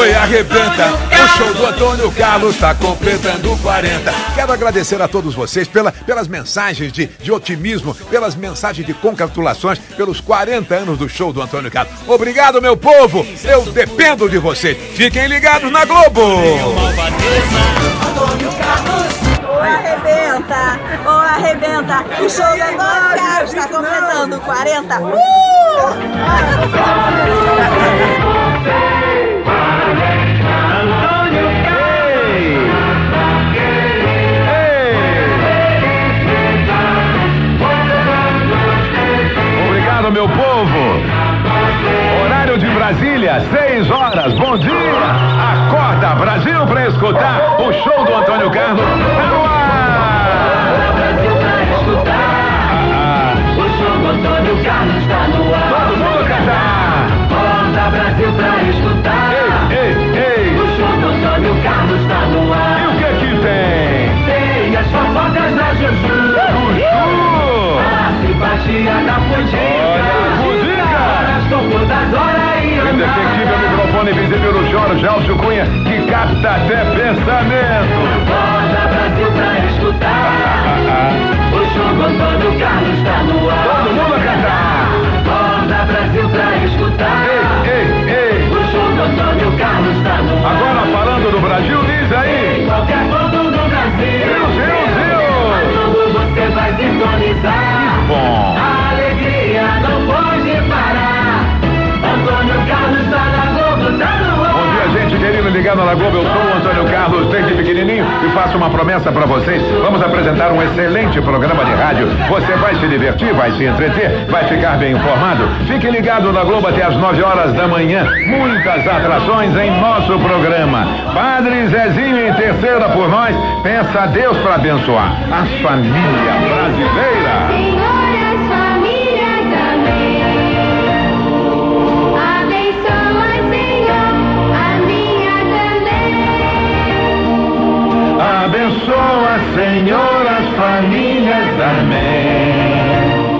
foi arrebenta. O show do Antônio Carlos está completando 40. Quero agradecer a todos vocês pelas mensagens de otimismo, pelas mensagens de congratulações, pelos 40 anos do show do Antônio Carlos. Obrigado, meu povo. Eu dependo de vocês. Fiquem ligados na Globo. Antônio Carlos. Ô, arrebenta! Ô, arrebenta! O show do Antônio Carlos está completando 40. Obrigado, meu povo! Horário de Brasília, 6 horas. Bom dia! Acorda, Brasil, para escutar o show do Antônio Carlos. Antônio Carlos está no ar. Vamos cantar. Volta Brasil pra escutar. Ei. O show do Antônio Carlos está no ar. E o que é que tem? Tem as fofocas da Juju. A simpatia da Pudica. As todas horas e ainda que equipe o microfone invisível do Jorge Gelson Cunha, que capta até pensamento. Volta Brasil pra escutar. O show do Antônio Carlos está no ar. Todo mundo cantar. Volta Brasil pra escutar. Ei. O show do Antônio Carlos está no ar. Agora falando do Brasil, diz aí. Em qualquer ponto do Brasil. Brasil. Você vai sintonizar. Que bom. A alegria não pode parar. Antônio Carlos está na Globo, está no ar. Bom dia, gente querida ligada na Globo. Eu sou o Antônio Carlos, desde pequenininho. E faço uma promessa pra vocês. Vamos apresentar um excelente programa de rádio. Você vai se divertir, vai se entreter, vai ficar bem informado. Fique ligado na Globo até as 9 horas da manhã. Muitas atrações em nosso programa. Padre Zezinho interceda por nós. Peça a Deus pra abençoar a família brasileira. Abençoa, Senhor, as famílias, amém.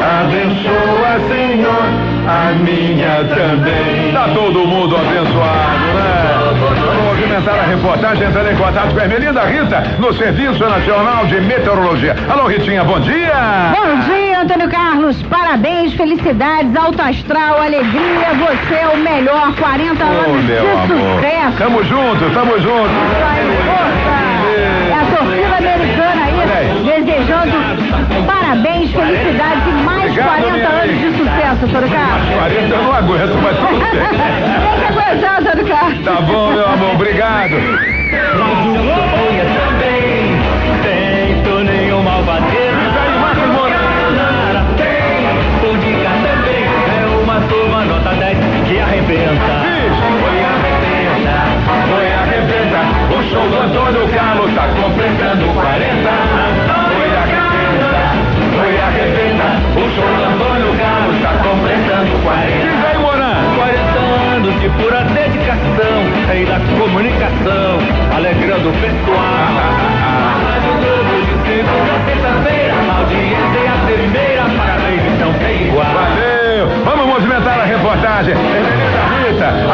Abençoa, Senhor, a minha também. Tá todo mundo abençoado, né? Vamos movimentar a reportagem, entrando em contato com a Melinda Rita, no Serviço Nacional de Meteorologia. Alô, Ritinha, bom dia! Bom dia, Antônio Carlos, parabéns, felicidades, alto astral, alegria, você é o melhor, 40 anos de sucesso. Tamo junto. É a torcida americana aí, desejando parabéns, felicidades e mais. Obrigado, 40 anos de sucesso, Antônio Carlos. 40 eu não aguento, mas tudo bem. Tem que aguentar, Antônio Carlos. Tá bom, meu amor, obrigado. Foi arrebenta. O show do Antônio Carlos tá completando 40. Foi arrebenta. O show do Antônio Carlos tá completando 40. E aí, Moran? 40 anos de pura dedicação e da comunicação, alegrando o pessoal. Rádio Globo de segunda a sexta-feira, audiência é a primeira. Parabéns, então tem igual. Valeu! Vamos movimentar a reportagem.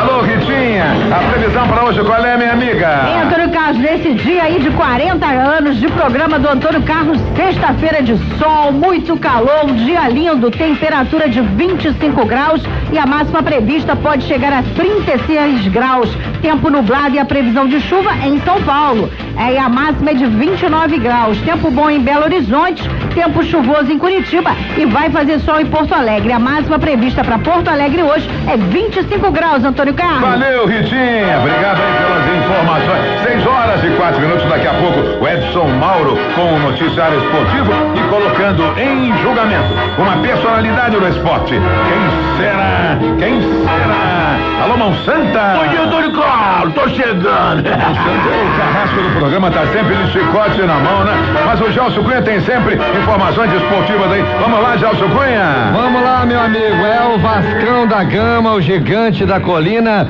Alô, Ritinha, a previsão para hoje qual é, minha amiga? Bem, Antônio Carlos, nesse dia aí de 40 anos de programa do Antônio Carlos, sexta-feira de sol, muito calor, um dia lindo, temperatura de 25 graus e a máxima prevista pode chegar a 36 graus. Tempo nublado e a previsão de chuva em São Paulo. E a máxima é de 29 graus. Tempo bom em Belo Horizonte, tempo chuvoso em Curitiba e vai fazer sol em Porto Alegre. A máxima prevista para Porto Alegre hoje é 25 graus, Antônio Carlos. Valeu, Ritinha. Obrigado aí pelas informações. 6 horas e 4 minutos. Daqui a pouco, o Edson Mauro com o noticiário esportivo e colocando em julgamento uma personalidade do esporte. Quem será? Alô, Mão Santa. Bom dia, Antônio Carlos. Tô chegando. O carrasco do programa tá sempre de chicote na mão, né? Mas o Gelson Cunha tem sempre informações esportivas aí. Vamos lá, Gelson Cunha. Vamos lá, meu amigo. É o Vascão da Gama, o gigante da colina.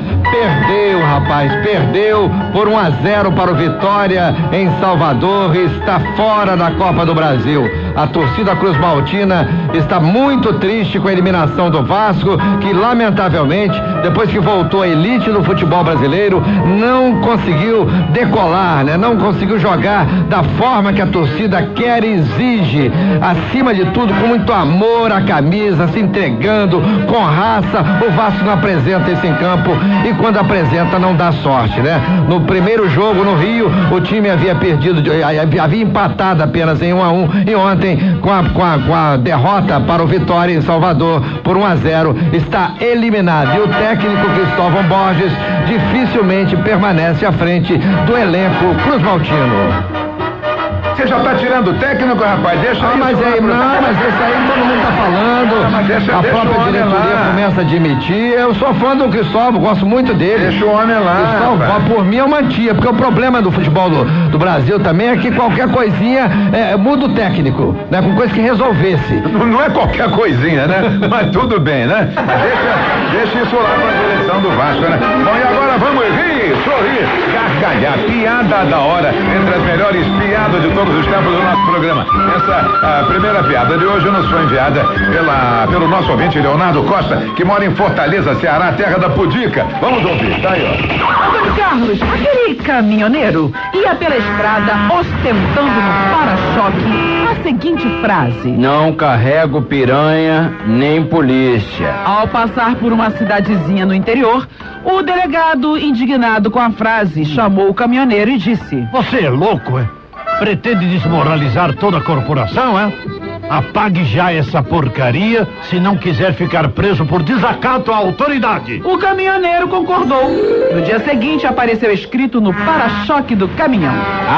Perdeu por 1-0 para o Vitória em Salvador e está fora da Copa do Brasil. A torcida Cruz Maltina está muito triste com a eliminação do Vasco, que lamentavelmente, depois que voltou à elite do futebol brasileiro, não conseguiu decolar, né? Não conseguiu jogar da forma que a torcida quer e exige. Acima de tudo, com muito amor à camisa, se entregando com raça, o Vasco não apresenta isso em campo e quando apresenta não dá sorte, né? No primeiro jogo no Rio, o time havia empatado apenas em 1-1 e ontem, com a derrota para o Vitória em Salvador por 1-0, está eliminado. E o técnico Cristóvão Borges dificilmente permanece à frente do elenco cruzmaltino. Você já tá tirando o técnico, rapaz? Deixa aí. Mas isso aí todo mundo tá falando. Não, mas deixa a própria diretoria lá começa a admitir. Eu sou fã do Cristóvão, gosto muito dele. Deixa o homem lá. Cristóvão, por mim, é uma tia, porque o problema do futebol do Brasil também é que qualquer coisinha muda o técnico, né? Com coisa que resolvesse. Não é qualquer coisinha, né? Mas tudo bem, né? Deixa isso lá pra direção do Vasco, né? Bom, e agora vamos rir, sorrir, gargalhar, piada da hora, entre as melhores piadas de todo os tempos do nosso programa. Essa primeira piada de hoje nos foi enviada pelo nosso ouvinte Leonardo Costa, que mora em Fortaleza, Ceará, terra da Pudica. Vamos ouvir, tá aí, ó. Antônio Carlos, aquele caminhoneiro ia pela estrada ostentando no para-choque a seguinte frase: não carrego piranha nem polícia. Ao passar por uma cidadezinha no interior, o delegado, indignado com a frase, chamou o caminhoneiro e disse: você é louco, é? Pretende desmoralizar toda a corporação, é? Apague já essa porcaria se não quiser ficar preso por desacato à autoridade. O caminhoneiro concordou. No dia seguinte apareceu escrito no para-choque do caminhão: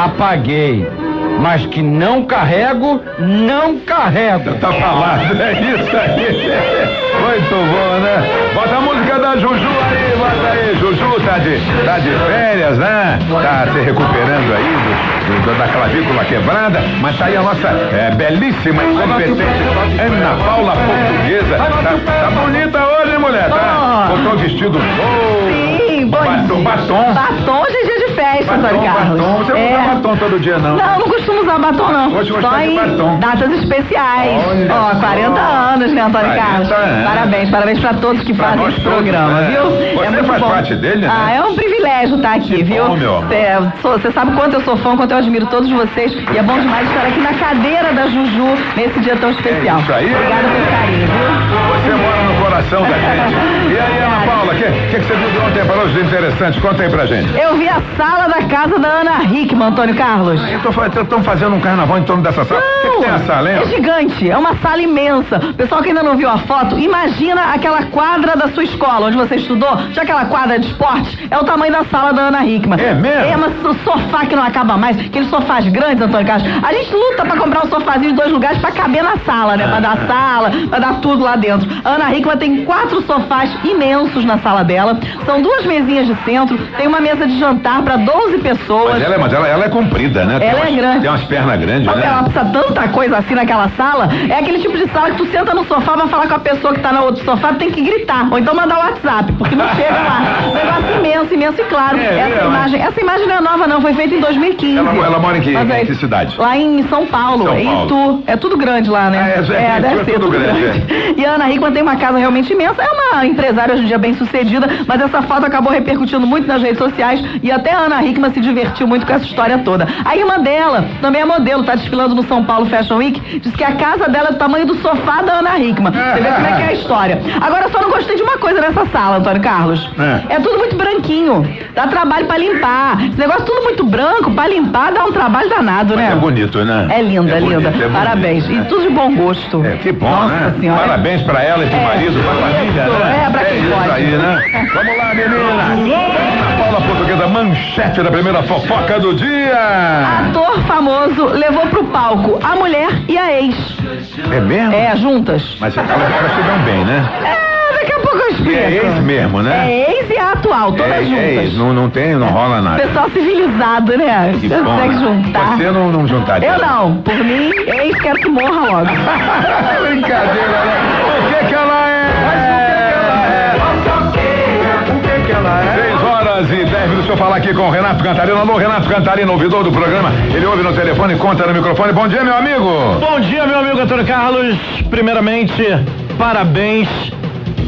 apaguei, mas que não carrego, não carrego. Tá falado, é isso aí. Muito bom, né? Bota a música da Juju aí, bota aí. Juju tá de férias, né? Tá se recuperando aí da clavícula quebrada, mas tá aí a nossa belíssima e competente Ana Paula Portuguesa. Tá bonita hoje, mulher, tá? Botou vestido novo. Sim, bonito. Batom hoje é dia de festa, Antônio Carlos. Batom, você não usa batom todo dia, não? Não costumo usar batom, não. Só em datas especiais. Ó, 40 anos, né, Antônio Carlos? Parabéns pra todos que fazem esse programa, viu? Você faz parte dele, né? Ah, é um privilégio estar aqui, viu? Você sabe quanto eu sou fã, quanto eu admiro todos vocês, e é bom demais estar aqui na cadeira da Juju nesse dia tão especial. É isso aí. Obrigada pelo carinho, viu? Você mora no coração da gente. E aí, Ana Paula, o que você viu de ontem para hoje de interessante? Conta aí pra gente. Eu vi a sala da casa da Ana Hickman, Antônio Carlos. Estão fazendo um carnaval em torno dessa sala? O que tem a sala, hein? É gigante, é uma sala imensa. Pessoal que ainda não viu a foto, imagina aquela quadra da sua escola, onde você estudou, já aquela quadra de esportes, é o tamanho da sala da Ana Hickman. É mesmo? É, mas o sofá que não acaba mais, aqueles sofás grandes, Antônio Carlos. A gente luta pra comprar um sofazinho de 2 lugares pra caber na sala, né? Pra dar sala, pra dar tudo lá dentro. A Ana Hickman tem 4 sofás imensos na sala dela, são 2 mesinhas de centro, tem uma mesa de jantar pra 12 pessoas. Mas ela é comprida, né? Ela é grande. Tem umas pernas grandes, né? Ela precisa tanta coisa assim naquela sala. É aquele tipo de sala que tu senta no sofá pra falar com a pessoa que tá no outro sofá, tem que gritar. Ou então mandar o WhatsApp, porque não chega lá. Um negócio imenso e claro. Essa imagem não é nova, não. Foi feita em 2015. Ela mora em que cidade? Lá em São Paulo. É tudo grande lá, né? É tudo grande. E a Ana Hickman tem uma casa realmente imensa. É uma empresária hoje em dia bem sucedida, mas essa foto acabou repercutindo muito nas redes sociais e até a Ana Hickman se divertiu muito com essa história toda. A irmã dela também é modelo, tá desfilando no São Paulo Fashion Week, diz que a casa dela é do tamanho do sofá da Ana Hickman. Você vê como é que é a história. Agora, só não gostei de uma coisa nessa sala, Antônio Carlos. É tudo muito branquinho, dá trabalho pra limpar. Esse negócio tudo muito branco, pra limpar dá um trabalho danado, né? Mas é bonito, né? É linda, linda. Bonito, parabéns. Bonito, né? E tudo de bom gosto. Que bom, nossa, né? Senhora. Parabéns pra ela e pro marido, pra família, né? Pra quem pode. Isso aí, né? Vamos lá, menina. Paula Portuguesa, manchete da primeira fofoca do dia. Ator famoso levou pro palco a mulher e a ex. É mesmo? É, juntas. Mas elas se dão bem, né? Daqui a pouco eu explico. É ex mesmo, né? É ex e a atual, todas juntas. É ex, não rola nada. Pessoal civilizado, né? Que bom, né? Juntar. Você não juntaria. Eu não, por mim, ex quero que morra logo. Brincadeira, né? O que ela é? 6 horas e 10 minutos, deixa eu falar aqui com com o Renato Cantarino. Alô, Renato Cantarino, ouvidor do programa. Ele ouve no telefone, conta no microfone. Bom dia, meu amigo. Bom dia, meu amigo Antônio Carlos. Primeiramente, parabéns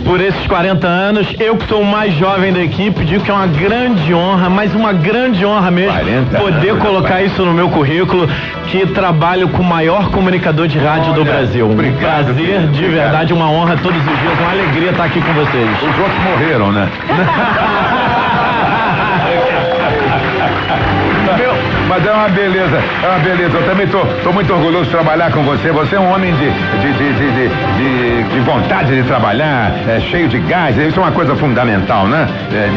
por esses 40 anos. Eu que sou o mais jovem da equipe, digo que é uma grande honra, mas uma grande honra mesmo, poder colocar isso no meu currículo, que trabalho com o maior comunicador de rádio do Brasil. Obrigado, prazer, filho, de verdade, uma honra todos os dias, uma alegria estar aqui com vocês. Os outros morreram, né? Mas é uma beleza, eu também tô muito orgulhoso de trabalhar com você. Você é um homem de vontade de trabalhar, cheio de gás, isso é uma coisa fundamental, né?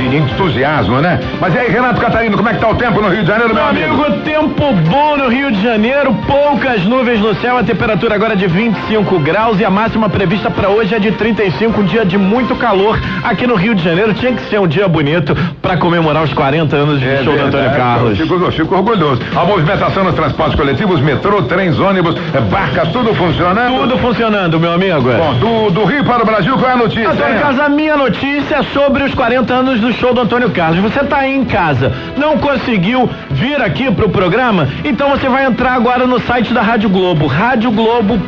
De entusiasmo, né? Mas e aí, Renato Cantarino, como é que tá o tempo no Rio de Janeiro, meu amigo? Tempo bom no Rio de Janeiro, poucas nuvens no céu, a temperatura agora é de 25 graus e a máxima prevista para hoje é de 35, um dia de muito calor aqui no Rio de Janeiro. Tinha que ser um dia bonito para comemorar os 40 anos de show do Antônio Carlos. Eu fico orgulhoso. A movimentação nos transportes coletivos, metrô, trens, ônibus, barcas, tudo funcionando? Tudo funcionando, meu amigo. Bom, do Rio para o Brasil, qual é a notícia? Antônio Carlos, a minha notícia é sobre os 40 anos do show do Antônio Carlos. Você tá aí em casa, não conseguiu vir aqui pro programa? Então você vai entrar agora no site da Rádio Globo, radioglobo.com.br,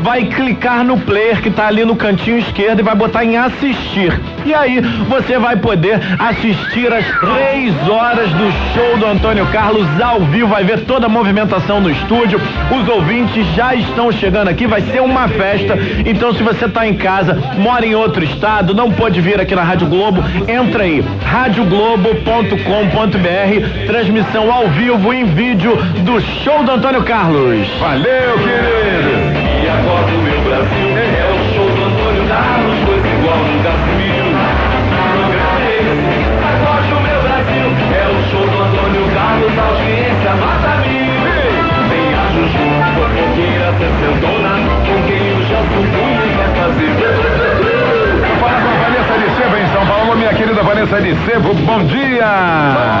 vai clicar no player que tá ali no cantinho esquerdo e vai botar em assistir. E aí você vai poder assistir às 3 horas do show do Antônio Carlos ao vivo, vai ver toda a movimentação no estúdio, os ouvintes já estão chegando aqui, vai ser uma festa. Então se você tá em casa, mora em outro estado, não pode vir aqui na Rádio Globo, entra aí, radioglobo.com.br, transmissão ao vivo em vídeo do show do Antônio Carlos. Valeu, querido! E agora o meu Brasil é o show do Antônio Carlos, coisa igual nunca se viu. Show do Antônio Carlos, audiência mata mil. Vem a Juju, fofoqueira, sentadona, com quem o Gelson Cunha quer fazer. Eu falo com a Vanessa Lissevo em São Paulo, minha querida Vanessa Lissevo, bom dia!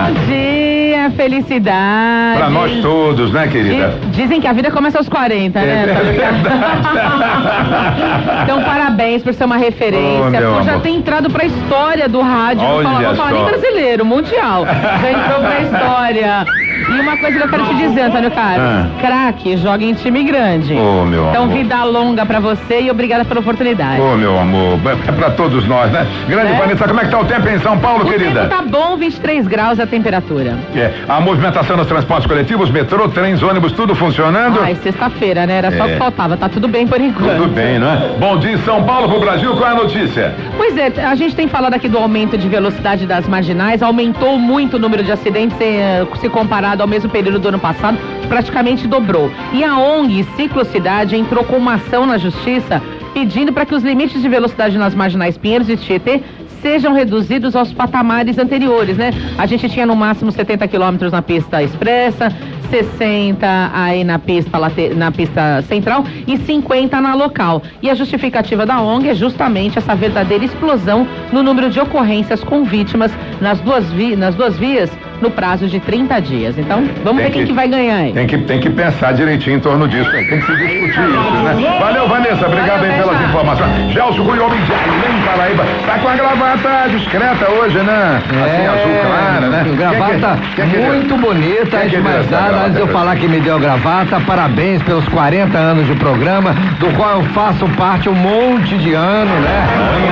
Bom dia, felicidade! Pra nós todos, né, querida? Dizem que a vida começa aos 40, né? É. Então, parabéns por ser uma referência, por já ter entrado pra história do rádio. Não vou falar nem brasileiro, mundial. Já entrou pra história. E uma coisa que eu quero te dizer, Antônio Carlos, craque joga em time grande. Oh, meu amor. Vida longa pra você e obrigada pela oportunidade. Oh, meu amor, é pra todos nós, né? Grande Vanessa, como é que tá o tempo em São Paulo, querida? O tempo tá bom, 23 graus a temperatura. A movimentação nos transportes coletivos, metrô, trens, ônibus, tudo funcionando? Ah, é sexta-feira, né? Era só o que faltava, tá tudo bem por enquanto. Tudo bem, não é? Bom dia, São Paulo pro Brasil, qual é a notícia? Pois é, a gente tem falado aqui do aumento de velocidade das marginais, aumentou muito o número de acidentes se comparado ao mesmo período do ano passado, praticamente dobrou. E a ONG Ciclocidade entrou com uma ação na justiça pedindo para que os limites de velocidade nas marginais Pinheiros e Tietê sejam reduzidos aos patamares anteriores, né? A gente tinha no máximo 70 quilômetros na pista expressa, 60 aí na pista central e 50 na local. E a justificativa da ONG é justamente essa verdadeira explosão no número de ocorrências com vítimas nas duas vias no prazo de 30 dias. Então, vamos ver quem que vai ganhar aí. Tem que pensar direitinho em torno disso. Tem que se discutir isso, né? Valeu, Vanessa. Obrigado aí pelas informações. Gelson Cunha, homem de Além Paraíba. Tá com a gravata discreta hoje, né? Assim, azul clara, né? Gravata muito bonita, esmaçada. Antes de eu falar que me deu a gravata, parabéns pelos 40 anos de programa, do qual eu faço parte um monte de ano, né?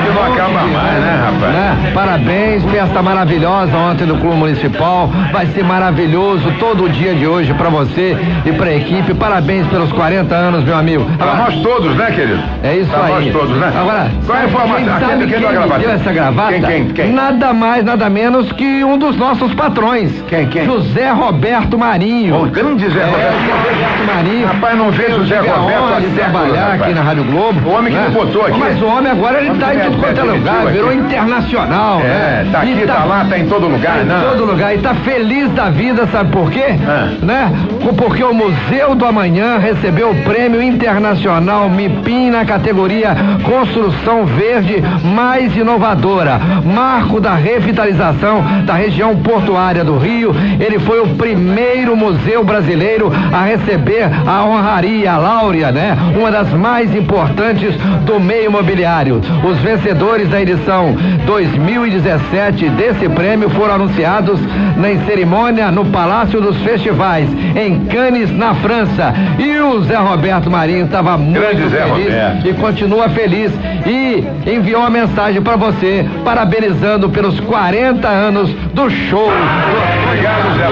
Que não acaba mais, né, rapaz? Né? Parabéns, festa maravilhosa ontem no Clube Municipal, vai ser maravilhoso todo o dia de hoje pra você e pra equipe, parabéns pelos 40 anos, meu amigo. Pra nós todos, né, querido? É isso aí. Pra nós todos, né? Agora, qual é a informação? Sabe quem me deu essa gravata? Quem? Nada mais, nada menos que um dos nossos patrões. Quem? José Roberto Marinho. O grande Zé Roberto Marinho. Rapaz, não vejo o Zé Roberto a trabalhar aqui na Rádio Globo. O homem que botou aqui. Mas o homem agora ele tá em tudo quanto é lugar, virou internacional. Tá aqui, tá lá, tá em todo lugar, né? Em todo lugar. E tá feliz da vida, sabe por quê? Né? Porque o Museu do Amanhã recebeu o prêmio internacional MIPIM na categoria Construção Verde Mais Inovadora. Marco da revitalização da região portuária do Rio. Ele foi o primeiro museu brasileiro a receber a honraria láurea, né? Uma das mais importantes do meio imobiliário. Os vencedores da edição 2017 desse prêmio foram anunciados em cerimônia no Palácio dos Festivais, em Cannes, na França. E o Zé Roberto Marinho estava muito feliz e continua feliz, e enviou uma mensagem para você, parabenizando pelos 40 anos do show. Obrigado, Zé.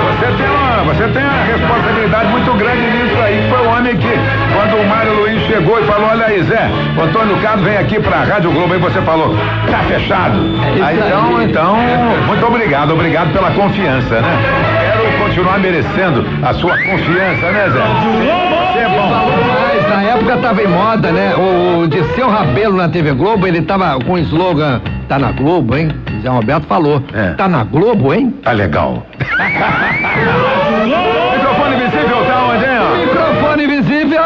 Você tem uma responsabilidade muito grande nisso aí. Foi o homem que, quando o Mário Luiz chegou e falou: olha aí, Zé, o Antônio Carlos vem aqui pra Rádio Globo, e você falou: tá fechado. Aí, então, muito obrigado pela confiança, né? Quero continuar merecendo a sua confiança, né, Zé? Você é bom. Na época tava em moda, né? O Dirceu Rabelo na TV Globo, ele tava com o slogan: tá na Globo, hein? Zé Roberto falou. Tá na Globo, hein? Tá legal. Microfone invisível tá onde, hein? O microfone invisível,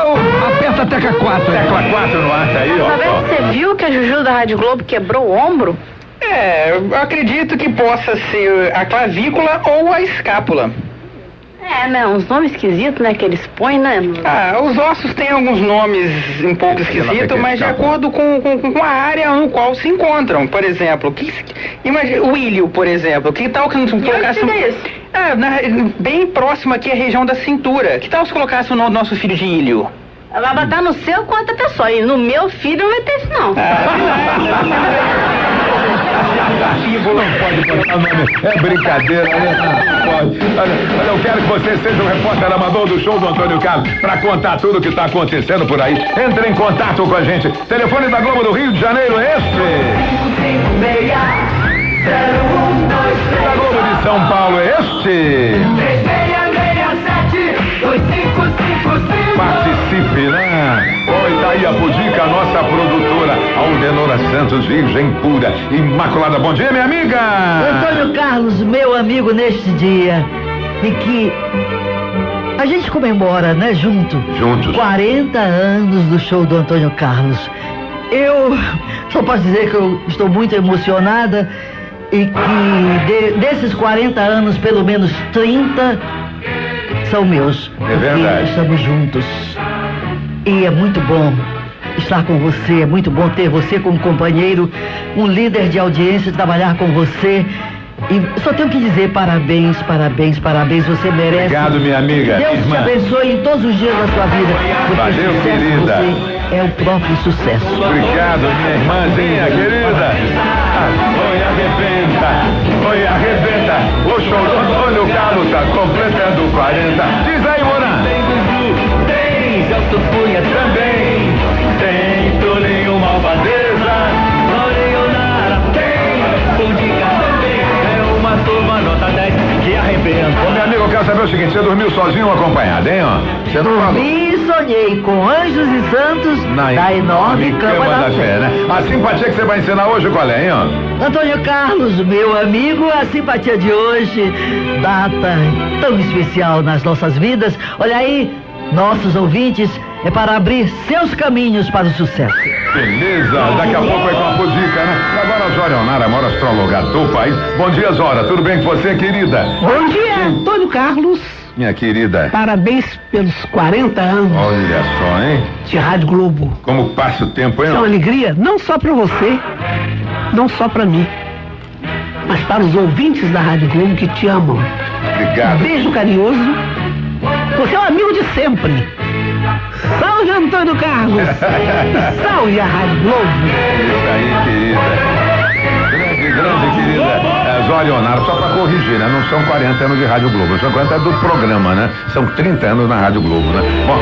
aperta a tecla 4. Tecla 4 no ar, tá aí, ó. Tá vendo que você viu que a Juju da Rádio Globo quebrou o ombro? Eu acredito que possa ser a clavícula ou a escápula. Uns nomes esquisitos, né, que eles põem, né? Os ossos têm alguns nomes um pouco esquisitos, mas de acordo com a área no qual se encontram. Por exemplo, imagina o ilho, por exemplo, que tal que não colocasse... bem próximo aqui à região da cintura. Que tal se colocasse o nome do nosso filho de ilho? Vai botar no seu com outra pessoa, e no meu filho não vai ter isso, não. Não pode botar nome. É brincadeira, né? Não pode. Olha, eu quero que você seja o repórter amador do show do Antônio Carlos, pra contar tudo o que tá acontecendo por aí. Entre em contato com a gente. Telefone da Globo do Rio de Janeiro, este. 556-0123. Da Globo de São Paulo, este. 3667-2555. Participe, né? Oi, tá aí a Pudica, a nossa produtora, Aldenora Santos, virgem pura, imaculada. Bom dia, minha amiga! Antônio Carlos, meu amigo, neste dia em que a gente comemora, né, juntos, 40 anos do show do Antônio Carlos. Eu só posso dizer que eu estou muito emocionada e que desses 40 anos, pelo menos 30 são meus. É verdade. Estamos juntos. E é muito bom estar com você, é muito bom ter você como companheiro, um líder de audiência, trabalhar com você. E só tenho que dizer parabéns, parabéns, parabéns, você merece. Obrigado, minha amiga. Que Deus te abençoe em todos os dias da sua vida. Valeu, querida. Você é o próprio sucesso. Obrigado, minha irmãzinha querida. Foi arrebenta, foi arrebenta. O show do Antônio Carlos tá completando 40. Diz aí, Morã. Gelson Cunha também tem Tolinho Malvadeza, Leonardo tem Pudica também. É uma turma nota 10 que arrebenta. Ô, meu amigo, eu quero saber o seguinte: você dormiu sozinho ou acompanhado, hein? Você dormiu? Sonhei com anjos e santos na enorme cama da fé, né? A simpatia que você vai ensinar hoje, qual é, hein? Antônio Carlos, meu amigo, a simpatia de hoje, data tão especial nas nossas vidas. Olha aí, nossos ouvintes, é para abrir seus caminhos para o sucesso. Beleza, daqui a pouco vai com a Pudica, né? Agora a Zora Onara, maior astróloga do país. Bom dia, Zora, tudo bem com você, querida? Bom dia, Antônio Carlos. Minha querida. Parabéns pelos 40 anos. Olha só, hein? De Rádio Globo. Como passa o tempo, hein? É uma alegria, não só para você, não só para mim, mas para os ouvintes da Rádio Globo que te amam. Obrigado. Um beijo carinhoso. Você é um amigo de sempre. Salve, Antônio Carlos. Salve a Rádio Globo. Isso aí, querida. Grande, querida. Zó Leonardo, só pra corrigir, né? Não são 40 anos de Rádio Globo, são 40 do programa, né? São 30 anos na Rádio Globo, né? Bom,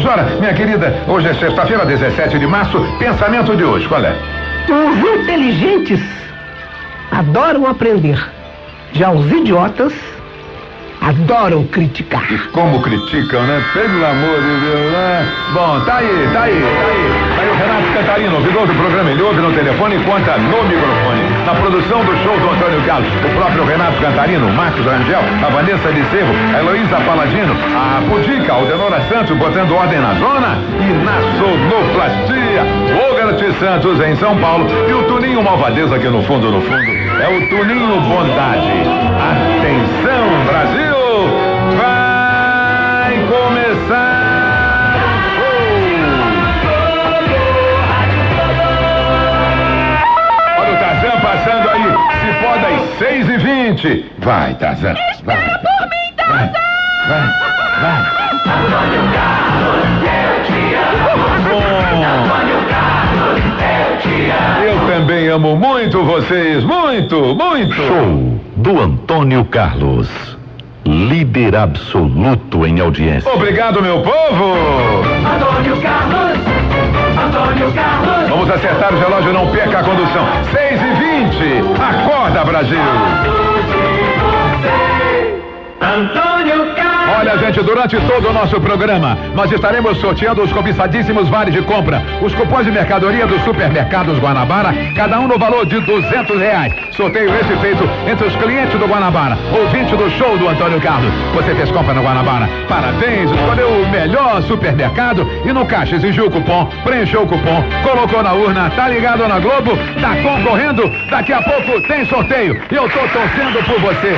Zora, minha querida, hoje é sexta-feira, 17 de março. Pensamento de hoje, qual é? Os inteligentes adoram aprender. Já os idiotas adoram criticar. E como criticam, né? Pelo amor de Deus, né? Bom, tá aí o Renato Cantarino, ouvidor do programa, ele ouve no telefone e conta no microfone. Na produção do show do Antônio Carlos, o próprio Renato Cantarino, o Marcos Rangel, a Vanessa Lissevo, a Heloísa Paladino, a Pudica, a Aldenora Santos, botando ordem na zona e na sonoplastia. O Garante Santos em São Paulo e o Tuninho Malvadeza aqui no fundo. É o Tuninho Bondade. Atenção, Brasil! Vai começar! Olha o Tarzan 6h20. Vai, Tarzan. Está por mim, Tarzan. Vai. Antônio Carlos, eu te amo. Antônio Carlos, eu te amo. Eu também amo muito vocês. Muito, muito. Show do Antônio Carlos. Líder absoluto em audiência. Obrigado, meu povo. Antônio Carlos. Antônio Carlos. Vamos acertar o relógio, não perca a condução. 6h20. Acorda, Brasil. Antônio Carlos. Olha, gente, durante todo o nosso programa, nós estaremos sorteando os cobiçadíssimos vales de compra, os cupons de mercadoria dos supermercados Guanabara, cada um no valor de R$200. Sorteio esse feito entre os clientes do Guanabara, ouvinte do show do Antônio Carlos. Você fez compra no Guanabara? Parabéns, escolheu o melhor supermercado e no caixa exigiu o cupom, preencheu o cupom, colocou na urna, tá ligado na Globo, tá concorrendo, daqui a pouco tem sorteio e eu tô torcendo por você.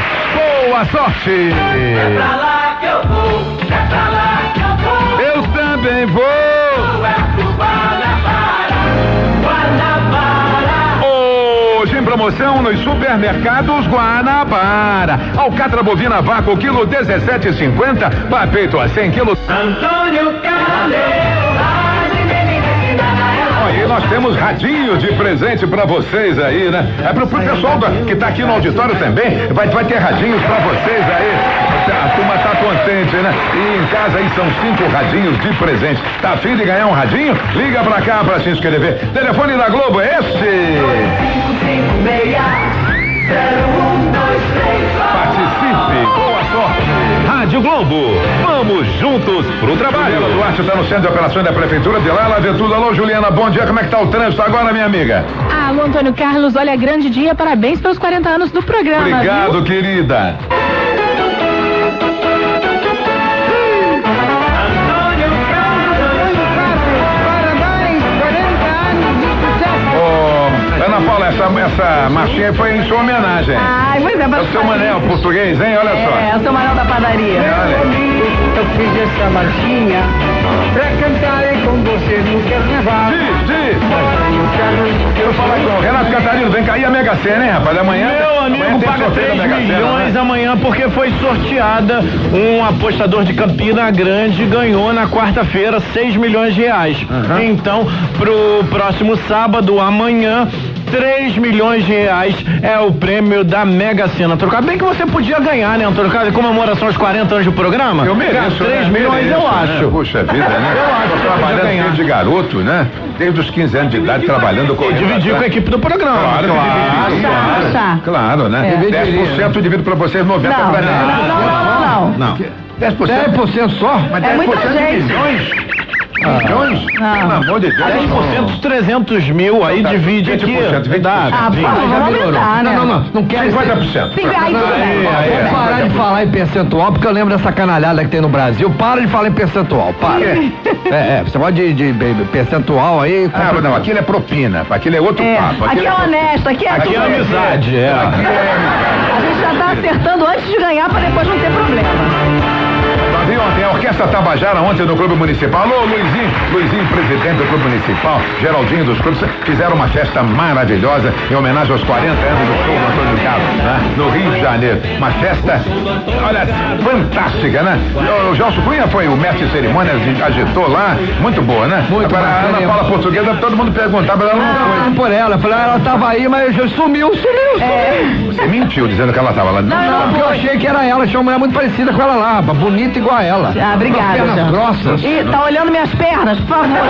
Boa sorte! É pra lá que eu vou, é pra lá que eu vou. Eu também vou. É pro Guanabara, Guanabara. Hoje em promoção nos supermercados Guanabara. Alcatra bovina vácuo, quilo 17,50. Papeito a 100 quilos. Antônio Carlos. E nós temos radinho de presente pra vocês aí, né? É pro pessoal que tá aqui no auditório também, vai ter radinhos pra vocês aí. A turma tá contente, né? E em casa aí são 5 radinhos de presente. Tá afim de ganhar um radinho? Liga pra cá pra se inscrever. Telefone da Globo é este. Participe, boa sorte. Rádio Globo, vamos juntos pro trabalho. Juliana Duarte está no centro de operações da prefeitura de lá, ela vê tudo. Alô, Juliana, bom dia, como é que tá o trânsito agora, minha amiga? Alô, Antônio Carlos, olha, grande dia, parabéns pelos 40 anos do programa. Obrigado, viu, querida? Ana Paula, essa marchinha foi em sua homenagem. Ai, pois é, é o seu Manel português, hein? Olha só. É o seu Manel da padaria. Olha. Eu fiz essa marchinha pra cantar com vocês no carnaval. Quero falar com o Renato Cantarino, vem cair a Mega Sena, hein, rapaz? Amanhã. Meu amigo, paga 3 milhões amanhã, porque foi sorteada. Um apostador de Campina Grande ganhou na quarta-feira 6 milhões de reais. Uhum. Então, pro próximo sábado, amanhã, 3 milhões de reais é o prêmio da Mega Sena. Trocado, bem que você podia ganhar, né, Antônio Carlos? Comemoração aos 40 anos do programa. Eu mereço, 3 né? milhões, mereço, eu acho. Né? Poxa vida, né? Eu acho que trabalhando filho de garoto, né? Desde os 15 anos de idade, trabalhando com... Dividir com a equipe do programa. Claro, né? É. 10% eu divido pra vocês, 90% pra mim. Não. 10% só? Mas 10% de milhões? Milhões? Pelo amor de Deus. 10%, 300 mil, aí tá, divide 20%, aqui. 20%. Ah, pá, não quero 50%. Vamos parar de falar em percentual, porque eu lembro dessa canalhada que tem no Brasil. Para de falar em percentual, para. Você pode de percentual aí. Não, aquilo é propina, aquilo é outro papo. Aqui é honesto, aqui é tudo. Aqui é amizade, Aqui é amizade. A gente já tá acertando antes de ganhar, pra depois não ter problema. Ontem, a Orquestra Tabajara, ontem no Clube Municipal. Alô, Luizinho, presidente do Clube Municipal, Geraldinho dos Clubes, fizeram uma festa maravilhosa em homenagem aos 40 anos do show do Antônio Carlos, né? No Rio de Janeiro. Uma festa, olha, fantástica, né? O Gelson Cunha foi o mestre de cerimônia, agitou lá, muito boa, né? Muito. Agora, a Ana Paula Portuguesa, todo mundo perguntava, ela não foi. Por ela, falou, ela tava aí, mas sumiu. Você mentiu, dizendo que ela tava lá. Não, porque eu achei que era ela, achei uma mulher muito parecida com ela lá, bonita igual ela. Ah, obrigada. Pernas grossas. E tá olhando minhas pernas, por favor.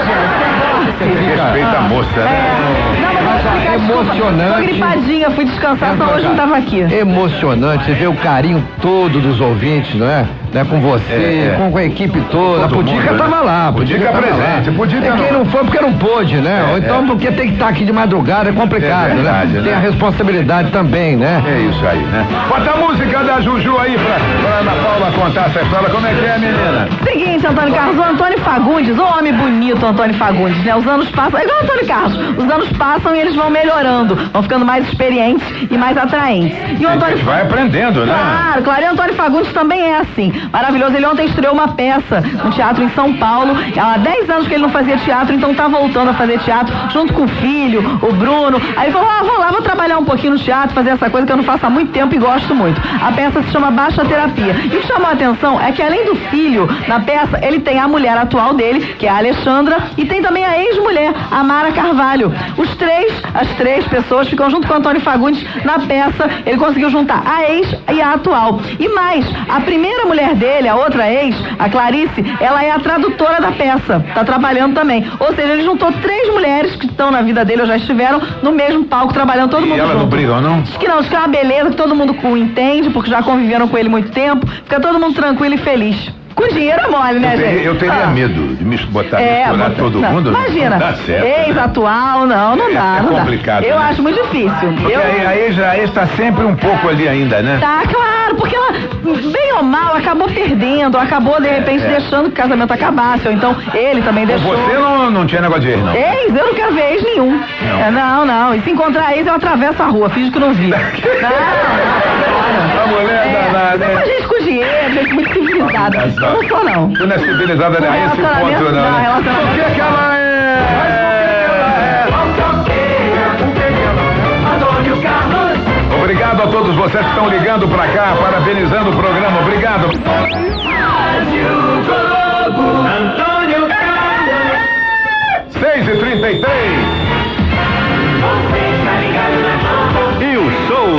Respeita a moça, né? Não, mas emocionante. Tô gripadinha, fui descansar, só hoje não tava aqui. Emocionante, você vê o carinho todo dos ouvintes, não é? Né, com você, com a equipe toda. A Pudica tava lá. Pudica presente. Pudica quem não foi porque não pôde, né? Ou então porque tem que estar aqui de madrugada, é complicado, verdade, né? Tem a responsabilidade também, né? É isso aí, né? Bota a música da Juju aí pra Ana Paula contar essa história. Como é que é, menina? Seguinte, Antônio Carlos, o Antônio Fagundes, o homem bonito, Antônio Fagundes, né? Os anos passam, é igual o Antônio Carlos, os anos passam e eles vão melhorando, vão ficando mais experientes e mais atraentes. E o Antônio... A gente vai aprendendo, né? Claro, e o Antônio Fagundes também é assim. maravilhoso. Ele ontem estreou uma peça no teatro em São Paulo. Há 10 anos que ele não fazia teatro, então tá voltando a fazer teatro junto com o filho, o Bruno. Aí ele falou, ah, vou lá, vou trabalhar um pouquinho no teatro, fazer essa coisa que eu não faço há muito tempo e gosto muito. A peça se chama Baixa Terapia. E o que chamou a atenção é que além do filho, na peça, ele tem a mulher atual dele, que é a Alexandra, e tem também a ex-mulher, a Mara Carvalho. As três pessoas ficam junto com o Antônio Fagundes na peça. Ele conseguiu juntar a ex e a atual. E mais, a primeira mulher dele, a outra ex, a Clarice, ela é a tradutora da peça. Tá trabalhando também. Ou seja, ele juntou 3 mulheres que estão na vida dele ou já estiveram no mesmo palco trabalhando todo mundo. E ela junto. Não brigou, não? Diz que não, diz que é uma beleza que todo mundo entende, porque já conviveram com ele muito tempo. Fica todo mundo tranquilo e feliz. Com dinheiro é mole, né, gente? Eu teria medo de me botar, misturar todo mundo. Imagina, não dá certo, ex-atual, não dá. É complicado. Eu acho muito difícil. Porque a ex tá sempre um pouco ali ainda, né? Tá, claro, porque ela, bem ou mal, acabou perdendo, acabou, de repente, deixando que o casamento acabasse, ou então ele também deixou. Você não tinha negócio de ex, não? Ex? Eu não quero ver ex nenhum. Não. E se encontrar ex, eu atravesso a rua, finge que não vi. Não. A mulher danada, né? A gente com dinheiro, gente muito civilizada. Não sou, não. Tu não é civilizada, né? A esse ponto, não. O que é que ela é? Antônio Carlos. Obrigado a todos vocês que estão ligando pra cá, parabenizando o programa. Obrigado. Rádio Globo, Antônio Carlos. 6:33.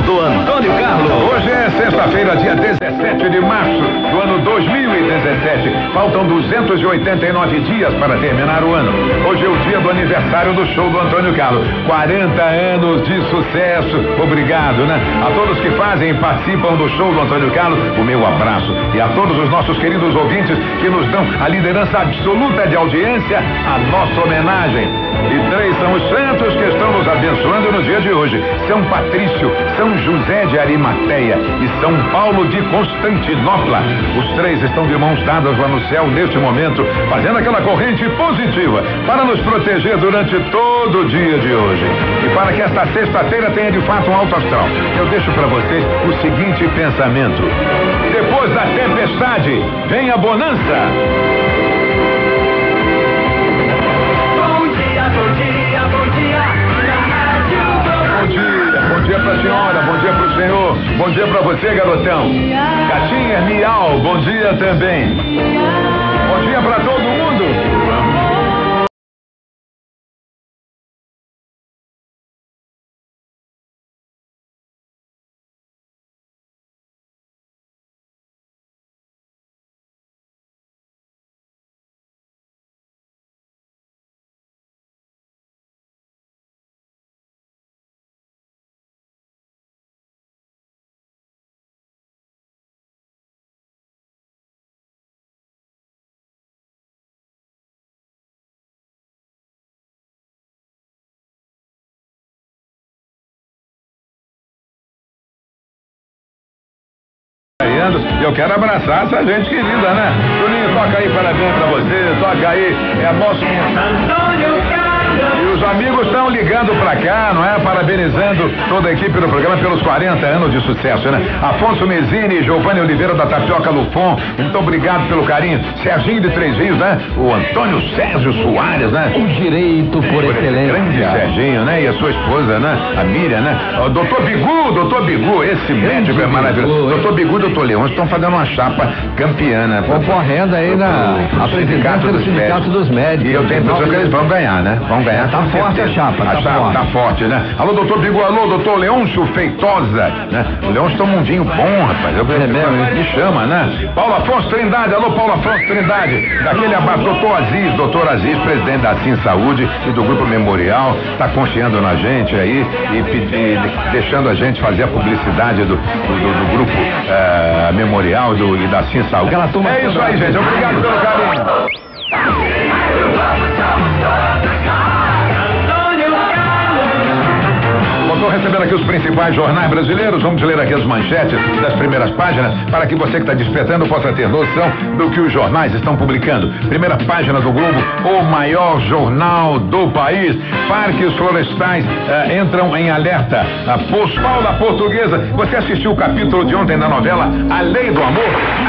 Do Antônio Carlos. Hoje é sexta-feira, dia 17 de março do ano 2017. Faltam 289 dias para terminar o ano. Hoje é o dia do aniversário do show do Antônio Carlos. 40 anos de sucesso. Obrigado, né? A todos que fazem e participam do show do Antônio Carlos, o meu abraço. E a todos os nossos queridos ouvintes que nos dão a liderança absoluta de audiência, a nossa homenagem. E 3 são os santos que estão nos abençoando no dia de hoje. São Patrício, São José de Arimateia e São Paulo de Constantinopla. Os 3 estão de mãos dadas lá no céu neste momento, fazendo aquela corrente positiva para nos proteger durante todo o dia de hoje. E para que esta sexta-feira tenha de fato um alto astral, eu deixo para vocês o seguinte pensamento. Depois da tempestade, vem a bonança. Bom dia pra senhora, bom dia pro senhor, bom dia pra você, garotão. Gatinha, miau, bom dia também. Bom dia pra todo mundo. Eu quero abraçar essa gente querida, né? Juninho, toca aí, parabéns pra você, toca aí, é nosso Antônio Carlos. E os amigos estão ligando pra cá, não é? Parabenizando toda a equipe do programa pelos 40 anos de sucesso, né? Afonso Mezini, Giovanni Oliveira da Tapioca Lufon, muito obrigado pelo carinho. Serginho de 3 Rios, né? O Antônio Sérgio Soares, né? O direito por excelência. Grande Serginho, né? E a sua esposa, né? A Miriam, né? O doutor Bigu, esse médico é maravilhoso. Doutor Bigu e doutor Leão estão fazendo uma chapa campeana. Concorrendo aí na presidência do Sindicato dos Médicos. E eu tenho a impressão que eles vão ganhar, né? Vão ganhar. Tá forte a chapa, tá forte. Tá forte, né? Alô, doutor Bigu, alô, doutor Leôncio Feitosa, né? O Leôncio toma um vinho bom, rapaz. Me chama, né? Paulo Afonso Trindade, alô, Paulo Afonso Trindade. Daquele abraço, doutor Aziz, presidente da Sim Saúde e do Grupo Memorial, tá confiando na gente aí e deixando a gente fazer a publicidade do Grupo Memorial e da Sim Saúde. É isso aí, gente. Obrigado pelo carinho. Estou recebendo aqui os principais jornais brasileiros. Vamos ler aqui as manchetes das primeiras páginas para que você que está despertando possa ter noção do que os jornais estão publicando. Primeira página do Globo, o maior jornal do país. Parques florestais entram em alerta. A Paula Portuguesa, você assistiu o capítulo de ontem da novela A Lei do Amor?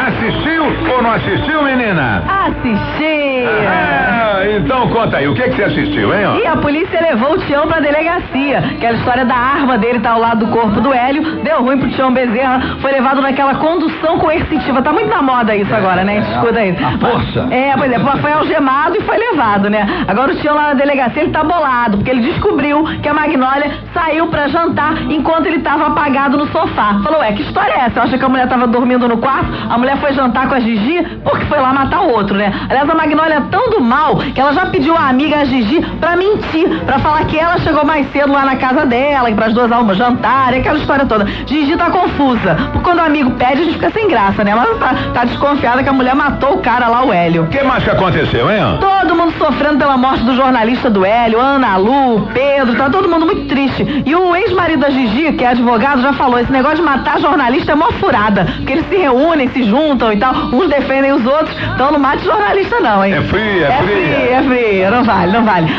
Assistiu ou não assistiu, menina? Assisti! Ah, então conta aí, o que você assistiu, hein? Ó? E a polícia levou o Tião pra delegacia. Aquela história da arma dele tá ao lado do corpo do Hélio, deu ruim pro Tião Bezerra, foi levado naquela condução coercitiva. Tá muito na moda isso agora, né? Escuta isso. A força. É, pois é, foi algemado e foi levado, né? Agora o Tião lá na delegacia, ele tá bolado, porque ele descobriu que a Magnólia saiu pra jantar enquanto ele tava apagado no sofá. Falou, ué, que história é essa? Eu acho que a mulher tava dormindo no quarto, a mulher foi jantar com a Gigi porque foi lá matar o outro, né? Aliás, a Magnólia é tão do mal que ela já pediu à amiga, a Gigi, pra mentir, pra falar que ela chegou mais cedo lá na casa dela, que pras duas almas jantarem, aquela história toda. Gigi tá confusa, porque quando o amigo pede, a gente fica sem graça, né? Mas tá desconfiada que a mulher matou o cara lá, o Hélio. O que mais que aconteceu, hein? Todo mundo sofrendo pela morte do jornalista do Hélio, Ana Lu, Pedro, tá todo mundo muito triste. E o ex-marido da Gigi, que é advogado, já falou, esse negócio de matar jornalista é mó furada, porque eles se reúnem, se juntam e tal, uns defendem os outros, então não mate jornalista não, hein? É fria, não vale.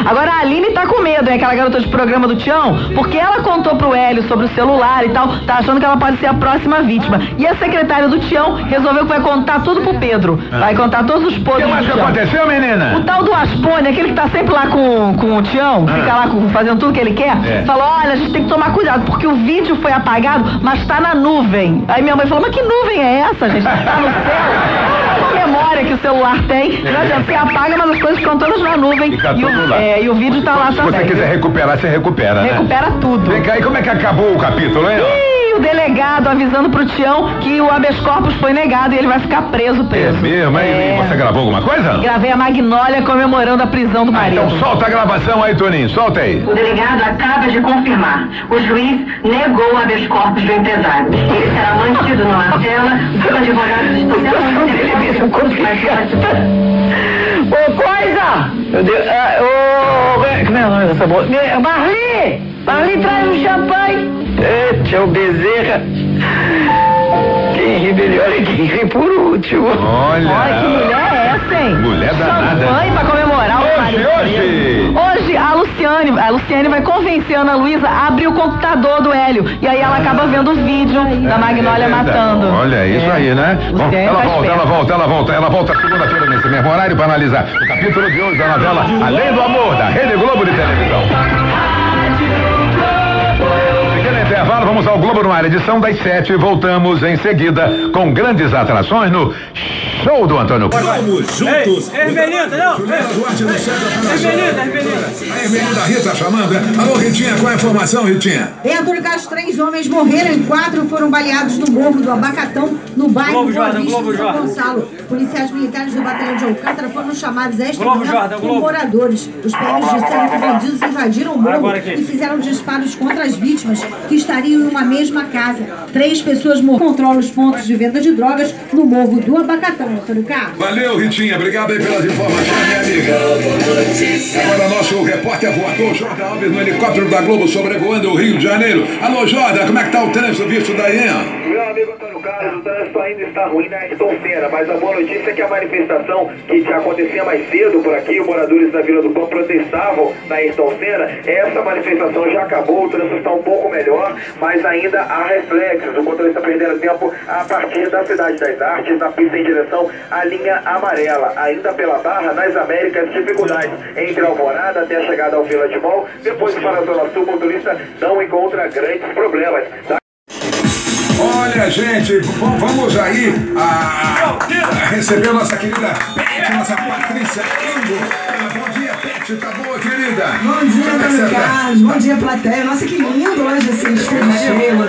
Agora a Aline tá com medo, hein, aquela garota de programa do Tião, porque ela contou pro Hélio sobre o celular e tal, tá achando que ela pode ser a próxima vítima. E a secretária do Tião resolveu que vai contar tudo pro Pedro, vai contar todos os podres. O que mais que aconteceu, menina? O tal do Aspone, aquele que tá sempre lá com o Tião, fica lá fazendo tudo que ele quer, falou, olha, a gente tem que tomar cuidado, porque o vídeo foi apagado, mas tá na nuvem. Aí minha mãe falou, mas que nuvem é essa, gente? Tá no céu? Que memória que o celular tem. Você apaga, mas as coisas ficam todas na nuvem. E o vídeo tá lá também. Se você quiser recuperar, você recupera, né? Recupera tudo. Vem cá, e como é que acabou o capítulo, hein? O delegado avisando pro Tião que o habeas corpus foi negado e ele vai ficar preso. É mesmo, hein? Você gravou alguma coisa? Gravei a Magnólia comemorando a prisão do marido. Então solta a gravação aí, Toninho, solta aí. O delegado acaba de confirmar. O juiz negou o habeas corpus do empresário. Ele será mantido numa cela, os advogados estão sendo... Ô, coisa! Meu Deus, como é o nome dessa boa? Marli, traz um champanhe! Tião Bezerra, quem ri melhor é quem ri por último. Olha que mulher é essa, hein? Mulher danada. Champanhe pra comemorar o marido. Hoje a Luciane vai convencer a Ana Luísa a abrir o computador do Hélio. E aí ela acaba vendo o vídeo da Magnólia matando. Olha isso aí, né? Bom, ela volta segunda-feira nesse mesmo horário para analisar o capítulo de hoje da novela A Lei do Amor, da Rede Globo de televisão. Vamos ao Globo no Ar, edição das 7. Voltamos em seguida com grandes atrações no show do Antônio Carlos. Vamos juntos. Melinda Rita chamando. Alô, Ritinha, qual é a informação, Ritinha? Dentro do caso, 3 homens morreram e 4 foram baleados no morro do Abacatão, no bairro de São Gonçalo. Policiais militares do batalhão de Alcântara foram chamados esta manhã por moradores. Os PMs disseram que bandidos invadiram o morro e fizeram disparos contra as vítimas que estariam em uma mesma casa. 3 pessoas morreram. Controla os pontos de venda de drogas no morro do Abacatão, Antônio Carlos. Valeu, Ritinha. Obrigado aí pelas informações, minha amiga. Agora nosso repórter voador, Jorge Alves, no helicóptero da Globo, sobrevoando o Rio de Janeiro. Alô, Jorge, como é que tá o trânsito visto daí, hein? Meu amigo Antônio Carlos, o trânsito ainda está ruim na Ayrton Senna, mas a boa notícia é que a manifestação que acontecia mais cedo por aqui, os moradores da Vila do Pão protestavam na Ayrton Senna, essa manifestação já acabou, o trânsito está um pouco melhor, mas ainda há reflexos. O motorista perdendo tempo a partir da Cidade das Artes, na pista em direção à linha amarela. Ainda pela Barra, nas Américas, dificuldades entre Alvorada até a chegada ao Vila de Mol. Depois para a Zona Sul, o motorista não encontra grandes problemas. Olha, gente, vamos aí a receber nossa querida Pet, nossa Patrícia Ingo. Bom dia, Pet, tá boa, querida? Bom dia, Antônio Carlos, bom dia, plateia. Nossa, que lindo hoje esse show,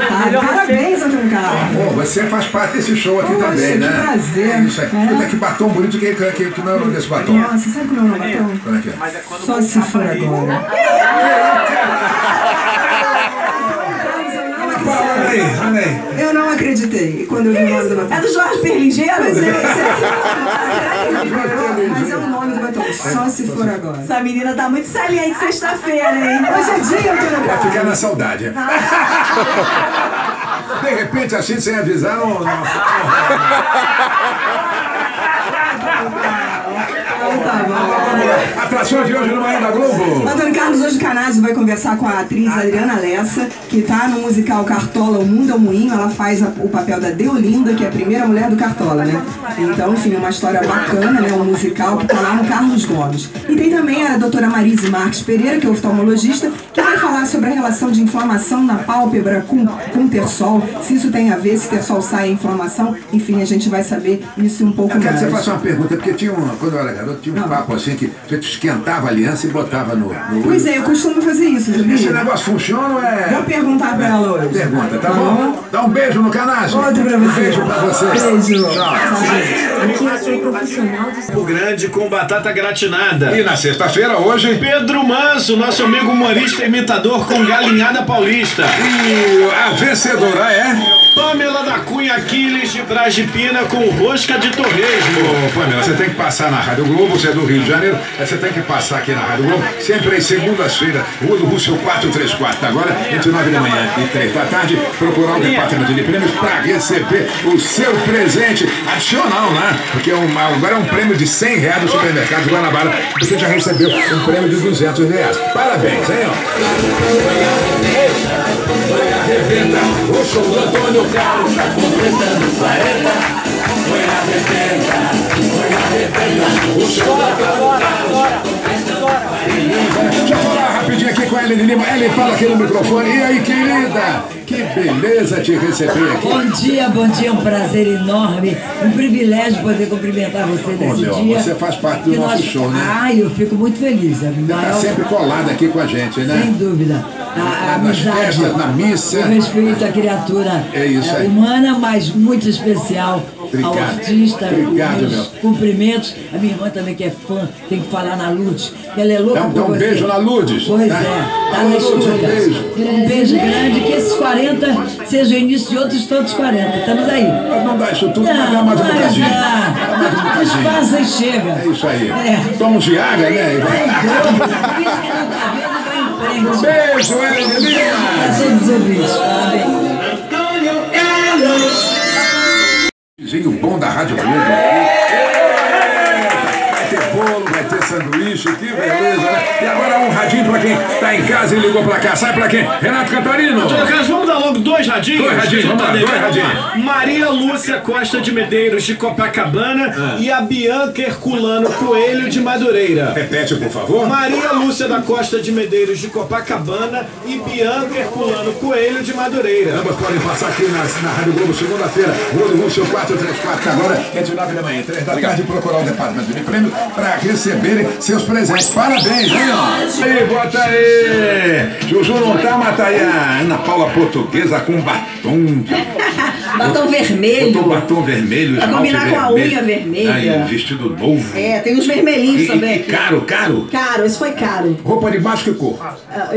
tá? Parabéns, Antônio Carlos. Você faz parte desse show aqui também, né? Que prazer. Isso aqui, que batom bonito, que não é o nome desse batom? Nossa, sabe como é o nome do batom? Como é que é? Só se for agora. Eu não acreditei quando eu vi o nome do batom. É do Jorge Perlingeiro? Mas é o nome do batom. Só se for agora. Essa menina tá muito saliente sexta-feira, hein? Hoje é dia, eu tô ficando na saudade. De repente, assim, sem avisar, não... Atrações de hoje no Manhã da Globo. Antônio Carlos hoje Canazzo vai conversar com a atriz Adriana Lessa, que está no musical Cartola, O Mundo é o Moinho. Ela faz o papel da Deolinda, que é a primeira mulher do Cartola, né? Então, enfim, uma história bacana, né? Um musical que está lá no Carlos Gomes. E tem também a doutora Marise Marques Pereira, que é oftalmologista, que vai falar sobre a relação de inflamação na pálpebra com Tersol, se isso tem a ver, se Tersol sai a inflamação. Enfim, a gente vai saber isso um pouco mais. Eu quero que você faça uma pergunta, porque tinha uma, quando eu era garoto, tinha um papo assim que a gente esquentava a aliança e botava no pois é, eu costumo fazer isso, sabia? Esse negócio funciona ou é... Vou perguntar pra ela hoje. Pergunta, tá bom? Dá um beijo no Canazzo. Outro pra você. Um beijo pra você. Beijo. Tchau. Aqui eu sou profissional de... O grande com batata gratinada. E na sexta-feira, hoje... Pedro Manso, nosso amigo humorista imitador com galinhada paulista. E a vencedora é... Pamela da Cunha Aquiles de Brás de Pina com rosca de torresmo. Ô, Pamela, você tem que passar na Rádio Globo, você é do Rio de Janeiro, você tem que passar aqui na Rádio Globo, sempre em segundas-feiras, Rua do Rússio 434, agora, entre 9 da manhã e 3 da tarde, procurar o Departamento de Prêmios para receber o seu presente adicional, né? Porque agora é um prêmio de R$100 do supermercado Guanabara, você já recebeu um prêmio de R$200. Parabéns, hein, ó. Arrebenta, o show do Antônio Carlos já completando 40. Foi arrebenta, foi arrebenta, o show do Antônio Carlos já completando 40. Deixa eu falar rapidinho aqui com a Ellen Lima. Ellen, fala aqui no microfone. E aí, querida? Que beleza te receber aqui. Bom dia, um prazer enorme, um privilégio poder cumprimentar você nesse dia. Você faz parte do nosso show, né? Ai, eu fico muito feliz. Você está sempre colada aqui com a gente, né? Sem dúvida. A amizade, nas festas, na missa. O respeito à criatura humana, mas muito especial. Obrigado. Ao artista, meus cumprimentos. A minha irmã também que é fã, tem que falar na Lourdes. Ela é louca por você. Um beijo na Lourdes. Pois é, tá na escuta. Um beijo grande, que esses 40 seja o início de outros tantos 40. Estamos aí. Mas não dá isso tudo, mas dá mais um bocadinho. Mas passa e chega. É isso aí. Toma um Giaga, né? Um beijo, Ana Lívia. Prazer em dizer isso. Antônio Carlos. O bom da Rádio Globo. Vai ter bolo, vai ter sanduíche, que beleza, né? E agora um radinho pra quem tá em casa e ligou pra cá. Sai pra quem? Renato Cantarino. Vamos dar logo dois radinhos? Dois radinhos, vamos lá, dois radinhos. Maria Lúcia Costa de Medeiros, de Copacabana, e a Bianca Herculano Coelho de Madureira. Repete, por favor. Maria Lúcia da Costa de Medeiros, de Copacabana, e Bianca Herculano Coelho de Madureira. Ambas podem passar aqui na Rádio Globo, segunda-feira, Rua do Rússio 434, agora, entre 9 da manhã e 3 da tarde, procurar o Departamento de Prêmios para receberem seus presentes. Parabéns, hein, ó. Aí, bota aí. Juju não tá, Mataia. Ana Paula Portuguesa com batom. Batom vermelho. Botou batom vermelho. Pra combinar com a unha vermelha. Aí, vestido novo. É, tem uns vermelhinhos também. Caro, caro. Caro, isso foi caro. Roupa de baixo que cor? Não,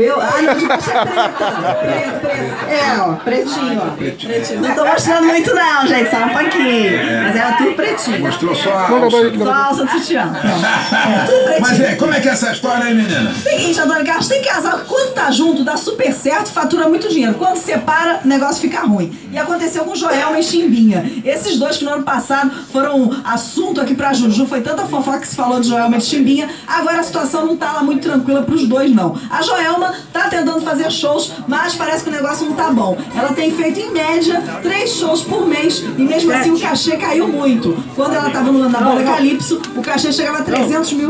de baixo é preta. Preta. É, ó, pretinho, ó. Pretinho. Não tô mostrando muito não, gente, só um pouquinho. Mas era tudo pretinho. Mostrou só a alça do sutiã. Tudo pretinho. Mas é, como é que é essa história aí, menina? Seguinte, Antônio Carlos, tem casal que quando tá junto dá super certo, fatura muito dinheiro. Quando separa, o negócio fica ruim. E aconteceu com Joelma e Chimbinha. Esses dois que no ano passado foram um assunto aqui pra Juju, foi tanta fofoca que se falou de Joelma e de Chimbinha, agora a situação não tá lá muito tranquila pros dois, não. A Joelma tá tentando fazer shows, mas parece que o negócio não tá bom. Ela tem feito, em média, 3 shows por mês, e mesmo assim o cachê caiu muito. Quando ela tava no Banda Calypso, o cachê chegava a R$300 mil,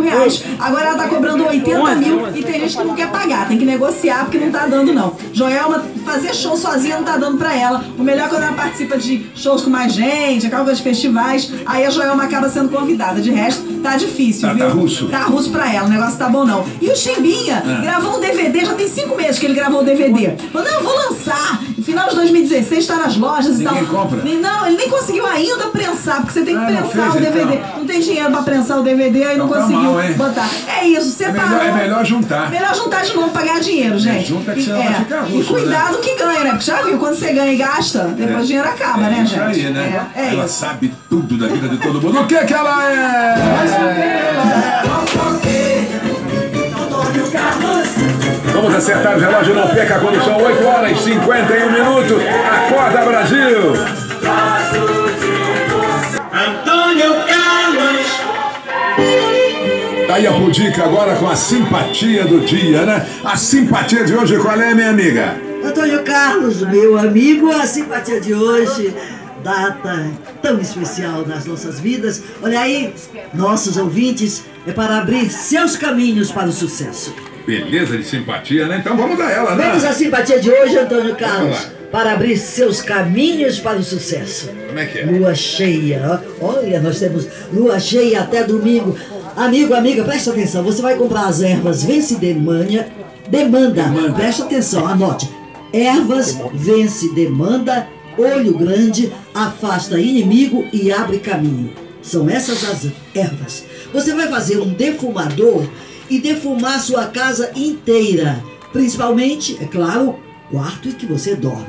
agora ela tá cobrando 80 mil, e tem gente que não quer pagar, tem que negociar, porque não tá dando, não. Joelma, fazer show sozinha não tá dando pra ela. O melhor é quando ela participa de shows com mais gente, acaba de festivais, aí a Joelma acaba sendo convidada. De resto, tá difícil, viu? Tá russo. Tá russo pra ela, o negócio tá bom não. E o Chimbinha gravou um DVD, já tem 5 meses que ele gravou o DVD. Falou, não, eu vou lançar. No final de 2016 tá nas lojas e tal. Compra. Não, ele nem conseguiu ainda prensar, porque você tem que prensar o DVD. Então. Não tem dinheiro pra prensar o DVD, aí então não conseguiu botar. É isso, separou. É melhor juntar. Melhor juntar de novo pra ganhar dinheiro, gente. Junta que senão vai ficar russo. E cuidado que ganha, né? Porque já viu, quando você ganha e gasta, depois o dinheiro acaba, né, gente? Aí, né? Ela sabe tudo da vida de todo mundo. O que ela é? Vamos acertar o relógio, não perca quando são 8 horas e 51 minutos. Acorda, Brasil! Antônio Carlos. Daí a Pudica agora com a simpatia do dia, né? A simpatia de hoje qual é, minha amiga? Antônio Carlos, meu amigo, a simpatia de hoje, data tão especial nas nossas vidas. Olha aí, nossos ouvintes, é para abrir seus caminhos para o sucesso. Beleza de simpatia, né? Então vamos dar ela, né? Vamos a simpatia de hoje, Antônio Carlos, para abrir seus caminhos para o sucesso. Como é que é? Lua cheia. Olha, nós temos lua cheia até domingo. Amigo, amiga, presta atenção. Você vai comprar as ervas Vence Demanda. Presta atenção, anote. Ervas Vence Demanda, Olho Grande, Afasta Inimigo e Abre Caminho. São essas as ervas. Você vai fazer um defumador e defumar sua casa inteira. Principalmente, é claro, o quarto em que você dorme.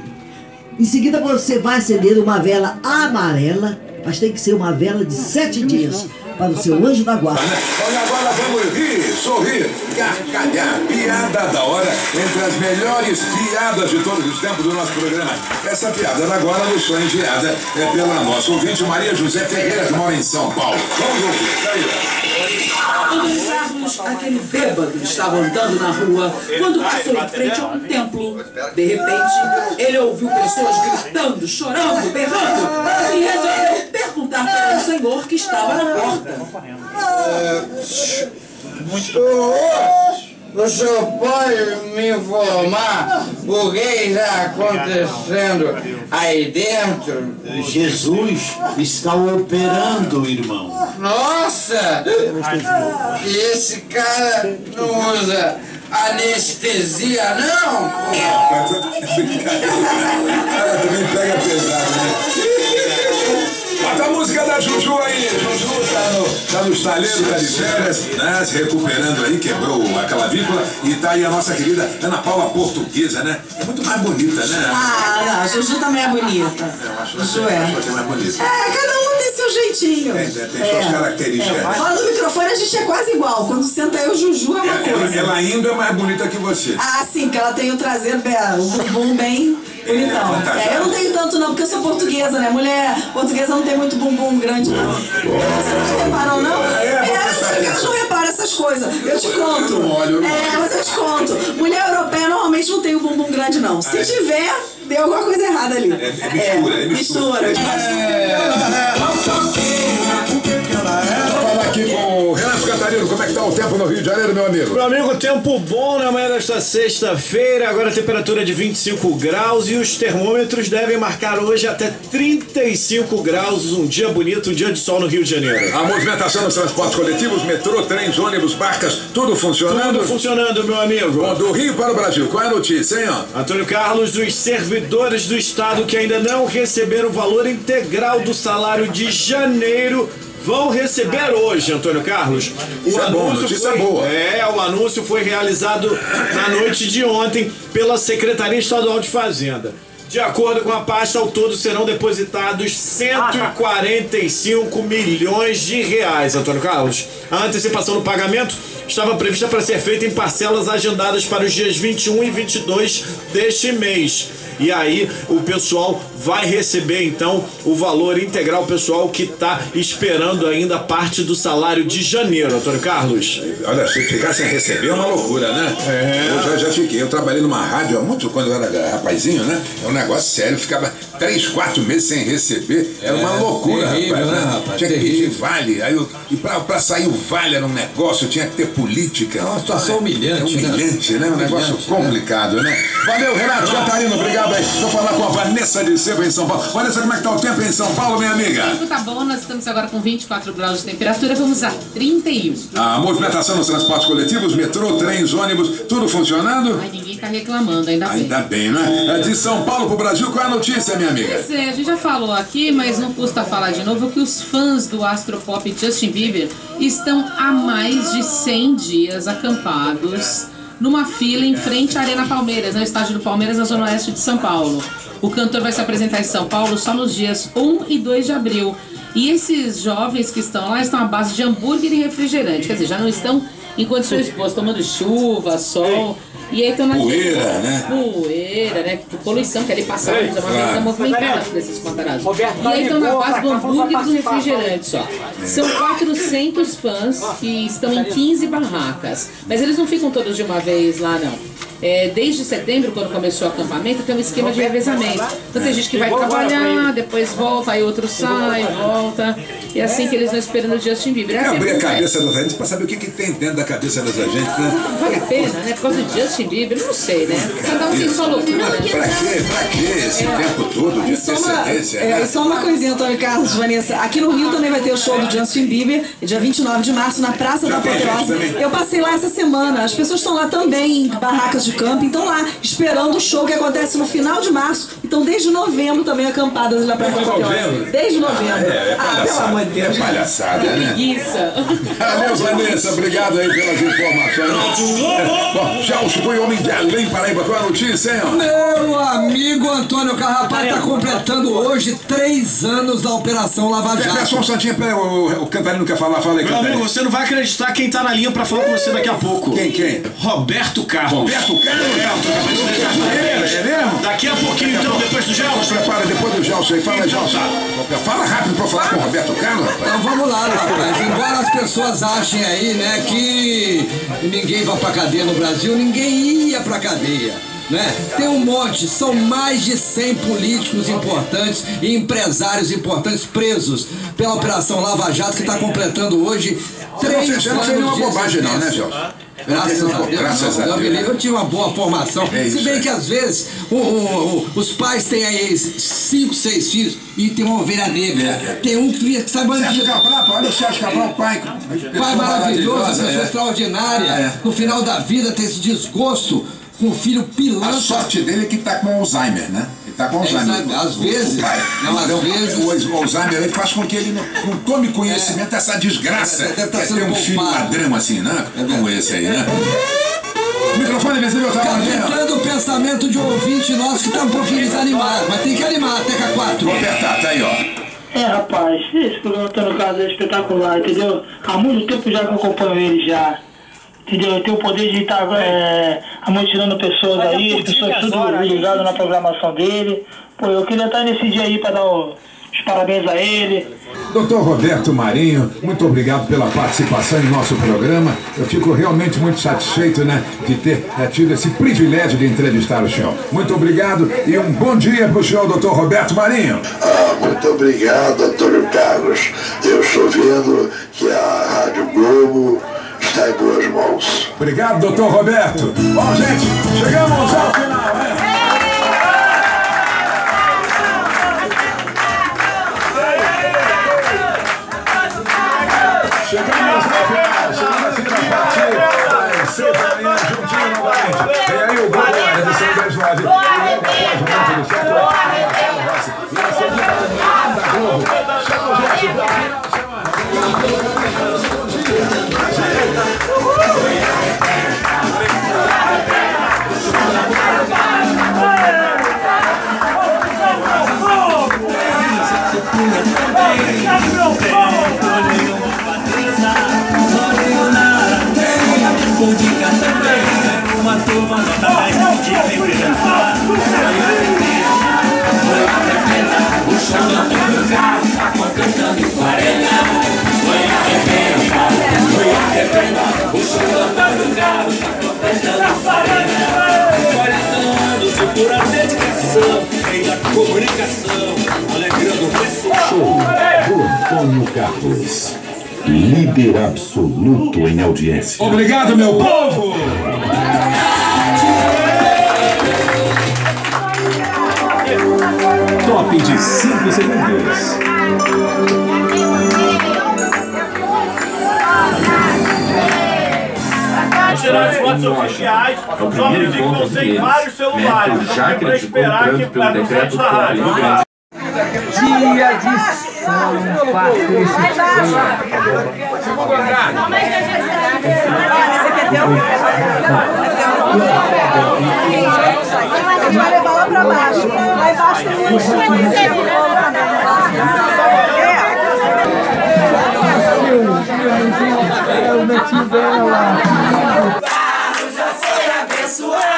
Em seguida, você vai acender uma vela amarela, mas tem que ser uma vela de 7 dias. Para o seu anjo da guarda. Olha, agora vamos rir, sorrir, gargalhar, piada da hora, entre as melhores piadas de todos os tempos do nosso programa. Essa piada da agora nos foi enviada pela nossa ouvinte Maria José Ferreira, que mora em São Paulo. Vamos ouvir, tá aí. Antônio Carlos, aquele bêbado, estava andando na rua, quando passou em frente a um templo. De repente, ele ouviu pessoas gritando, chorando, berrando, e resolveu perguntar para o senhor que estava na porta. O senhor pode me informar o que está acontecendo aí dentro? Jesus está operando, irmão. Nossa! Esse cara não usa anestesia, não? Ela também pega pesado, né? Bota a música da Juju aí. Juju tá no estaleiro, tá de férias, né? Se recuperando aí, quebrou a clavícula. E tá aí a nossa querida Ana Paula Portuguesa, né? É muito mais bonita, né? Ah, não, a Juju também é bonita. Eu acho que é mais bonita. É, cada um tem seu jeitinho. Tem suas características. Fora do microfone a gente é quase igual. Quando senta eu, Juju é uma coisa. Ela ainda é mais bonita que você. Ah, sim, que ela tem o traseiro, o bumbum bem bonitão. Eu não tenho tanto não, porque eu sou portuguesa, né? Mulher portuguesa não tem muito bumbum grande, não. Você não reparou, não? Eu não reparo essas coisas. Eu te conto. Mas eu te conto. Mulher europeia normalmente não tem um bumbum grande, não. Se tiver, deu alguma coisa errada ali. É mistura. Vamos falar aqui com o Renato Cantarino. Como é que tá o tempo no Rio de Janeiro, meu amigo? Meu amigo, tempo bom na manhã desta sexta-feira. Agora a temperatura é de 25 graus e os termômetros devem marcar hoje até 35 graus. Um dia bonito, um dia de sol no Rio de Janeiro. A movimentação dos transportes coletivos, metrô, trens, ônibus, barcas, tudo funcionando? Tudo funcionando, meu amigo. Bom, do Rio para o Brasil, qual é a notícia, hein? Antônio Carlos, os servidores do Estado que ainda não receberam o valor integral do salário de janeiro vão receber hoje, Antônio Carlos. O anúncio foi realizado na noite de ontem pela Secretaria Estadual de Fazenda. De acordo com a pasta, ao todo serão depositados 145 milhões de reais, Antônio Carlos. A antecipação do pagamento estava prevista para ser feita em parcelas agendadas para os dias 21 e 22 deste mês. E aí o pessoal vai receber então o valor integral, pessoal que está esperando ainda parte do salário de janeiro, Antônio Carlos. Olha, se ficar sem receber é uma loucura, né? Eu já fiquei, eu trabalhei numa rádio há muito quando eu era rapazinho, né? É um negócio sério, ficava 3, 4 meses sem receber, era uma loucura, terrível, rapaz, né? Tinha que pedir vale, e pra sair o vale era um negócio, tinha que ter política. É uma situação humilhante. Humilhante, né? Um negócio complicado, né? Valeu, Renato Cantarino, obrigado. Vou falar com a Vanessa Lissevo em São Paulo. Vanessa, como é que tá o tempo em São Paulo, minha amiga? O tempo tá bom, nós estamos agora com 24 graus de temperatura, vamos a 31. A movimentação nos transportes coletivos, metrô, trens, ônibus, tudo funcionando? Ai, ninguém tá reclamando, ainda bem, né? De São Paulo pro Brasil, qual é a notícia, minha amiga? Pois é, a gente já falou aqui, mas não custa falar de novo que os fãs do astropop Justin Bieber estão há mais de 100 dias acampados numa fila em frente à Arena Palmeiras, no estádio do Palmeiras, na Zona Oeste de São Paulo. O cantor vai se apresentar em São Paulo só nos dias 1 e 2 de abril. E esses jovens que estão lá estão à base de hambúrguer e refrigerante. Quer dizer, já não estão em condições boas, tomando chuva, sol. E aí, poeira, né? Poeira, né? De poluição que ali passava, é uma coisa movimentada por esses pantanais. E aí estão na base do hambúrguer e do refrigerante só. São 400 fãs que estão em 15 barracas. Mas eles não ficam todos de uma vez lá, não. É, desde setembro, quando começou o acampamento, tem um esquema de revezamento. Então tem gente que vai trabalhar, depois volta, aí outro sai, volta. E é assim que eles vão esperando o Justin Bieber. É abrir a cabeça dos agentes para saber o que, que tem dentro da cabeça dos agentes, né? Não vale a pena, né? Por causa do Justin Bieber, não sei, né? Cada um tem sua loucura. Pra quê esse tempo todo de antecedência? Só uma coisinha, Antônio Carlos, Vanessa. Aqui no Rio também vai ter o show do Justin Bieber, dia 29 de março, na Praça da Apoteose. Eu passei lá essa semana, as pessoas estão lá também, em barracas de campo, então lá, esperando o show que acontece no final de março, então desde novembro também acampadas na Praça da Apoteose. Desde novembro. Pelo amor de Deus. É palhaçada, né? Preguiça. Valeu, Vanessa, obrigado aí pelas informações. Bom, já foi o homem de além para aí, qual a notícia, hein? Meu amigo Antônio Carrapaz está completando hoje 3 anos da Operação Lava Jato. Só um instantinho, o Cantarino quer falar, fala aí, Cantarino. Meu amigo, você não vai acreditar quem tá na linha para falar com você daqui a pouco. Quem? Roberto Carlos. Daqui a pouquinho, então, depois do Gelson. Prepara, depois do Gelson aí. Fala, Gelson. Fala rápido pra falar com o Roberto Carlos. Então vamos lá, rapaz. Embora as pessoas achem aí, né, que ninguém vai pra cadeia no Brasil, ninguém ia pra cadeia, né? Tem um monte, são mais de 100 políticos importantes e empresários importantes presos pela Operação Lava Jato, que está completando hoje 3 anos. Não foi nenhuma bobagem não, né, Gelson? Graças a Deus. Eu tive uma boa formação. Se bem que às vezes os pais têm aí 5, 6 filhos e tem uma ovelha negra. Tem um que sai bandido. Olha o Sérgio Cabral, pai maravilhoso, pessoa extraordinária. No final da vida tem esse desgosto com o filho pilantra. A sorte dele é que tá com Alzheimer, né? Tá com Alzheimer. Às vezes o Alzheimer faz com que ele não tome conhecimento dessa desgraça. Deve ter um filho ladrão assim, né? Como esse aí, né? O microfone vencedor tá tentando o pensamento de um ouvinte nosso que tá um pouquinho desanimado, mas tem que animar, até com 4. Vou apertar, tá aí, ó. Rapaz, esse programa Antônio Carlos é espetacular, entendeu? Há muito tempo já que eu acompanho ele já. Entendeu? Eu tenho o poder de estar amotinando pessoas aí, as pessoas tudo ligadas na programação dele. Pô, eu queria estar nesse dia aí para dar os parabéns a ele. Doutor Roberto Marinho, muito obrigado pela participação em nosso programa. Eu fico realmente muito satisfeito, né, de ter tido esse privilégio de entrevistar o senhor. Muito obrigado e um bom dia para o senhor, doutor Roberto Marinho. Muito obrigado, Antônio Carlos. Eu estou vendo que a Rádio Globo está em boas mãos. Obrigado, doutor Roberto. Bom, gente, chegamos ao final, né? Chegamos ao final. Segunda-feira parte, cedo da manhã, juntinho novamente. Vem aí o Globo, a edição 10-9. Pudica também, uma turma nota 10 que vem brilhar. Foi a tremenda, o chão não tem lugar, a cor cantando em quarenta. Foi a tremenda, o chão não tem lugar, a cor cantando em quarenta. 40 anos de pura dedicação, feita comunicação, alegrando o pessoal. Show, Antônio Carlos. Líder absoluto em audiência. Obrigado, meu povo! Top de 5 segundos. Tirar as fotos oficiais, só me digo que eu sei vários celulares. Não tem pra esperar que para o centro da rádio. Dia de São Patrício. Vai baixo. Segundo andar. Esse aqui é teu? A gente vai levar lá pra baixo. Lá embaixo tem um monte de coisa. Eu meti dela. Barro já foi abençoado.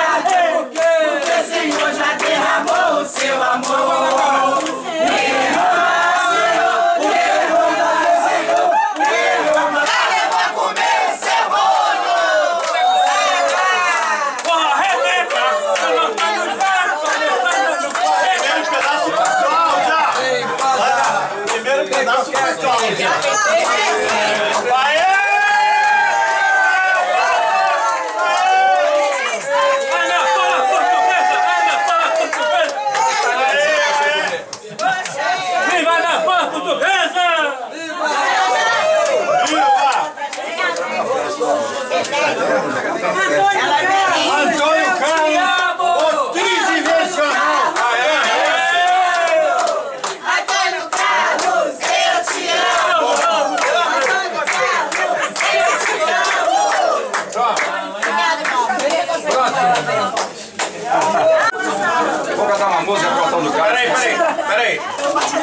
famoso reportão do cara. Peraí.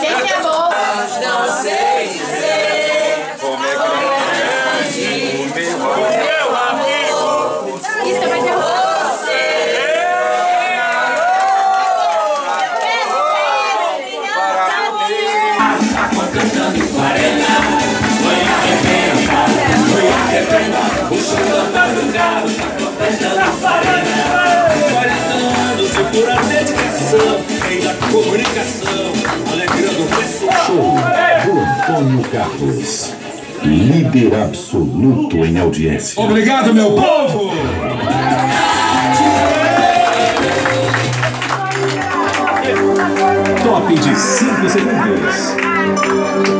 Quem que é bom? Não sei dizer. Como é que é? O meu amigo. Isso vai ter bom. Show do Antônio Carlos, líder absoluto em audiência. Obrigado, meu povo! Top de 5 segundos.